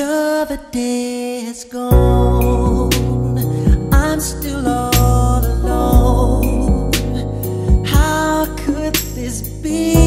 another day has gone. I'm still all alone. How could this be?